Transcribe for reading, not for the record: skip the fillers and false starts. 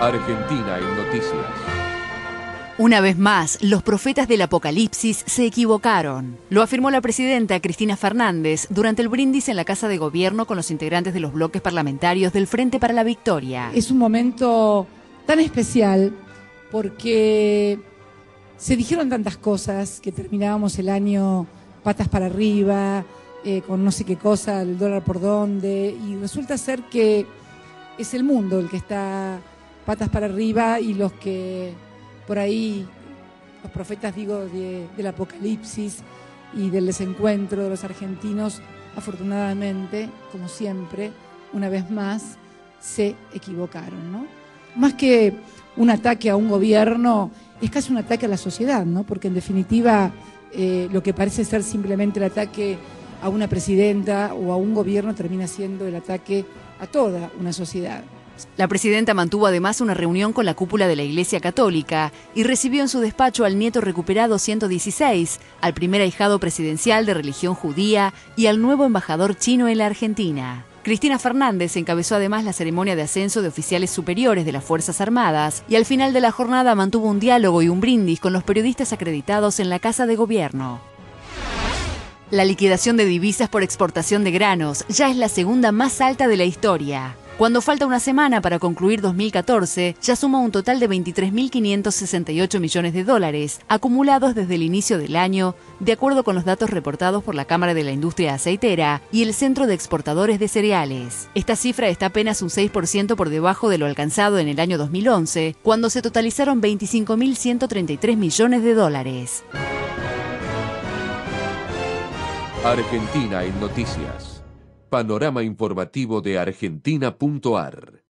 Argentina en Noticias. Una vez más, los profetas del Apocalipsis se equivocaron. Lo afirmó la presidenta Cristina Fernández durante el brindis en la Casa de Gobierno con los integrantes de los bloques parlamentarios del Frente para la Victoria. Es un momento tan especial porque se dijeron tantas cosas que terminábamos el año patas para arriba, con no sé qué cosa, el dólar por dónde, y resulta ser que es el mundo el que está patas para arriba y los que por ahí, los profetas, digo, del apocalipsis y del desencuentro de los argentinos, afortunadamente, como siempre, una vez más, se equivocaron, ¿no? Más que un ataque a un gobierno, es casi un ataque a la sociedad, ¿no? Porque en definitiva, lo que parece ser simplemente el ataque a una presidenta o a un gobierno termina siendo el ataque a toda una sociedad. La presidenta mantuvo además una reunión con la cúpula de la Iglesia Católica y recibió en su despacho al nieto recuperado 116, al primer ahijado presidencial de religión judía y al nuevo embajador chino en la Argentina. Cristina Fernández encabezó además la ceremonia de ascenso de oficiales superiores de las Fuerzas Armadas y al final de la jornada mantuvo un diálogo y un brindis con los periodistas acreditados en la Casa de Gobierno. La liquidación de divisas por exportación de granos ya es la segunda más alta de la historia. Cuando falta una semana para concluir 2014, ya suma un total de 23.568 millones de dólares acumulados desde el inicio del año, de acuerdo con los datos reportados por la Cámara de la Industria Aceitera y el Centro de Exportadores de Cereales. Esta cifra está apenas un 6% por debajo de lo alcanzado en el año 2011, cuando se totalizaron 25.133 millones de dólares. Argentina en Noticias. Panorama informativo de argentina.ar.